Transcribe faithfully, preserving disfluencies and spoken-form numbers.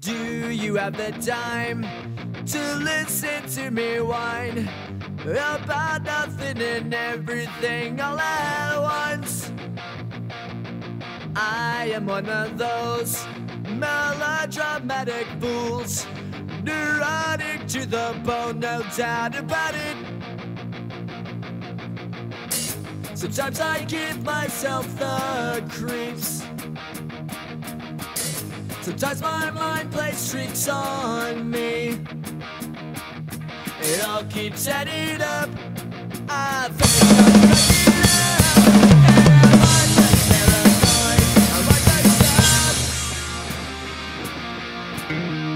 Do you have the time to listen to me whine about nothing and everything all at once? I am one of those melodramatic fools, neurotic to the bone, no doubt about it. Sometimes I give myself the creeps. Sometimes my mind plays tricks on me. It all keeps adding up. I think I'm cracking up. Mm-hmm.